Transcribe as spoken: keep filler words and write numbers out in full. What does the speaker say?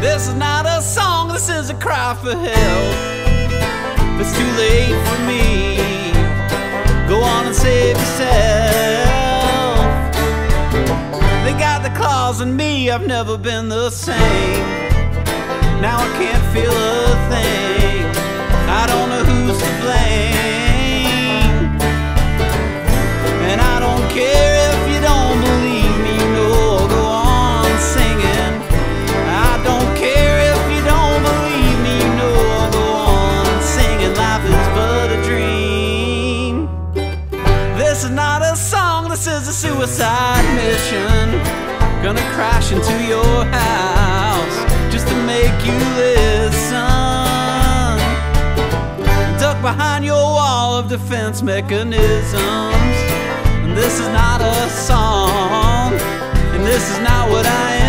This is not a song, this is a cry for help. It's too late for me. Go on and save yourself. They got the claws in me, I've never been the same. Now I can't feel a thing. I don't know who's to blame. And I don't care. This is not a song, this is a suicide mission. Gonna crash into your house just to make you listen. Duck behind your wall of defense mechanisms. And this is not a song, and this is not what I am.